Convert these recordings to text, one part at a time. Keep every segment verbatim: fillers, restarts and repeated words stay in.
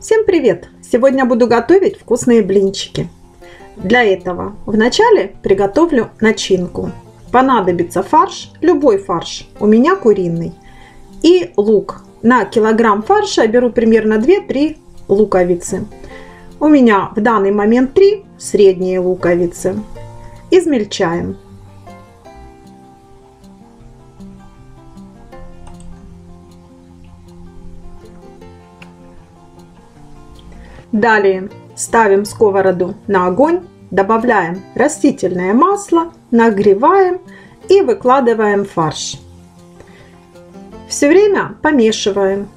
Всем привет! Сегодня буду готовить вкусные блинчики. Для этого вначале приготовлю начинку. Понадобится фарш, любой фарш, у меня куриный, и лук. На килограмм фарша я беру примерно две-три луковицы. У меня в данный момент три средние луковицы. Измельчаем. Далее ставим сковороду на огонь, добавляем растительное масло, нагреваем и выкладываем фарш. Все время помешиваем.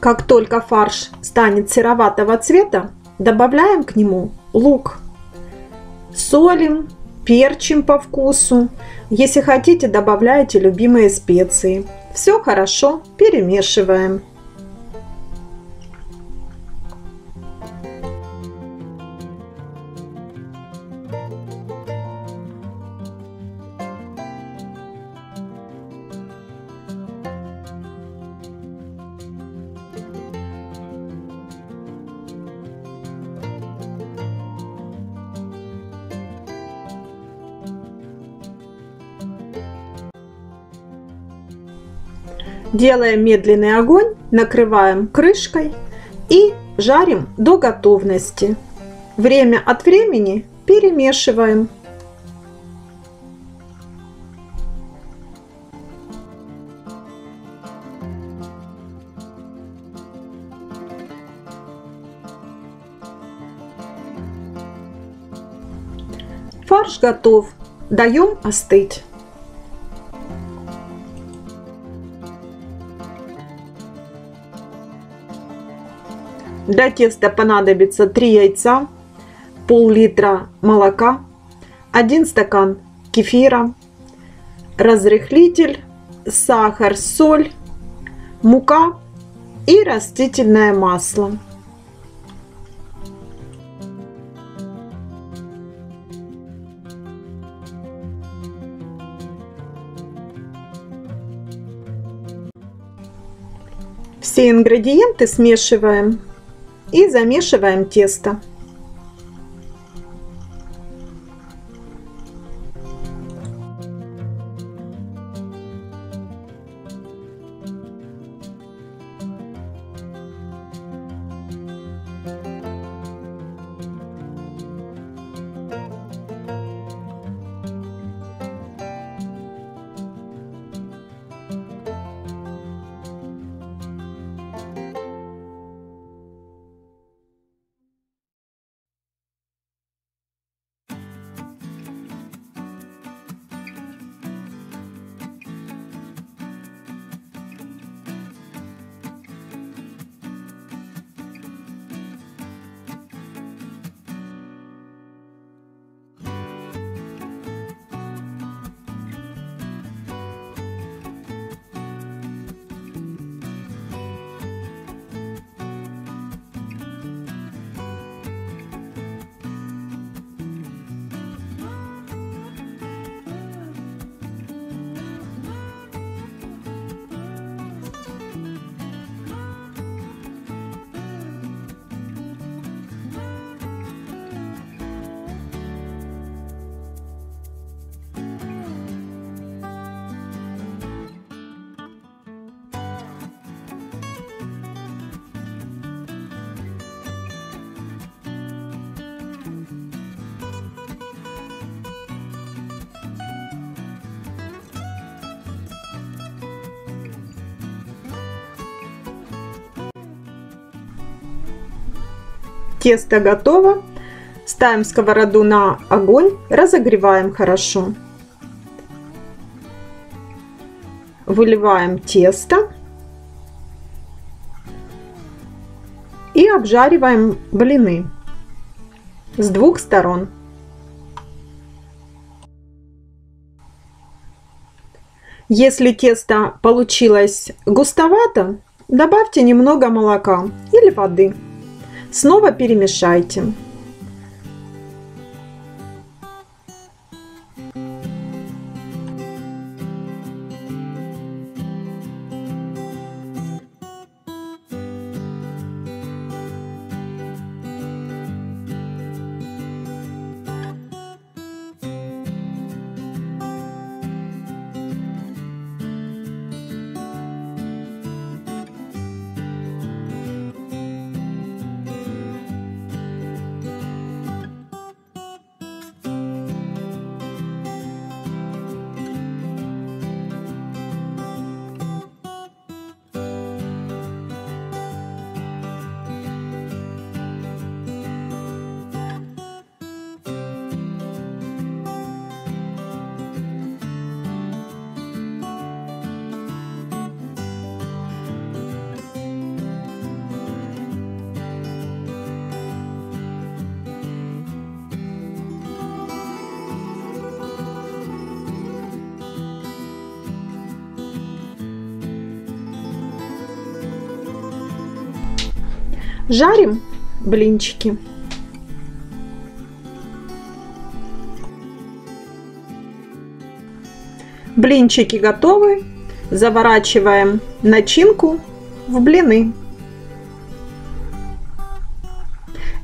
Как только фарш станет сероватого цвета, добавляем к нему лук. Солим, перчим по вкусу. Если хотите, добавляйте любимые специи. Все хорошо перемешиваем. Делаем медленный огонь, накрываем крышкой и жарим до готовности. Время от времени перемешиваем. Фарш готов. Даем остыть. Для теста понадобится три яйца, пол-литра молока, один стакан кефира, разрыхлитель, сахар, соль, мука и растительное масло. Все ингредиенты смешиваем. И замешиваем тесто. Тесто готово. Ставим сковороду на огонь, разогреваем хорошо. выливаем тесто и обжариваем блины с двух сторон. Если тесто получилось густовато, добавьте немного молока или воды. Снова перемешайте. Жарим блинчики. Блинчики готовы. Заворачиваем начинку в блины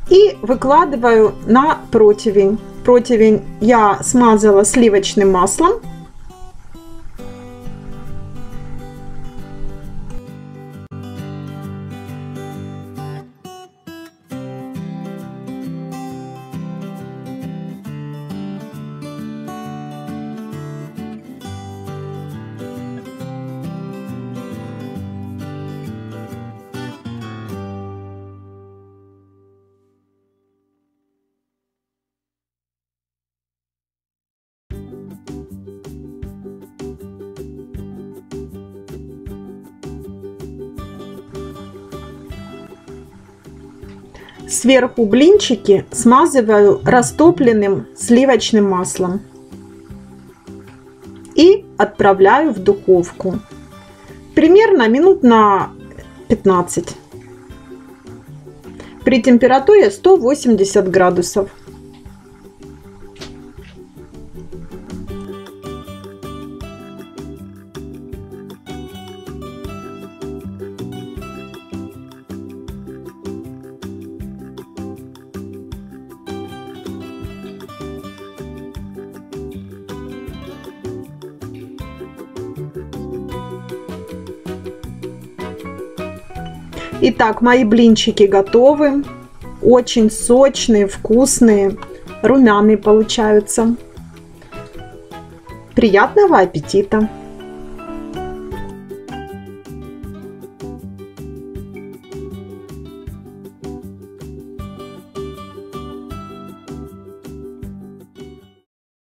и выкладываю на противень. Противень я смазала сливочным маслом. Сверху блинчики смазываю растопленным сливочным маслом и отправляю в духовку примерно минут на пятнадцать при температуре сто восемьдесят градусов. Итак, мои блинчики готовы, очень сочные, вкусные, румяные получаются. Приятного аппетита!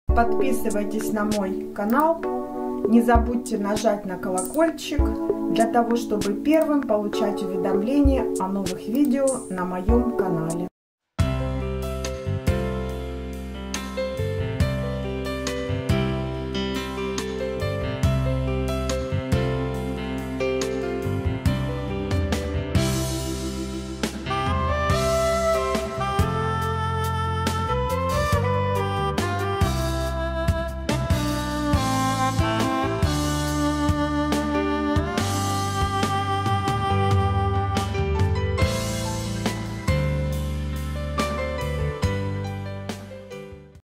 Подписывайтесь на мой канал. Не забудьте нажать на колокольчик, для того чтобы первым получать уведомления о новых видео на моем канале.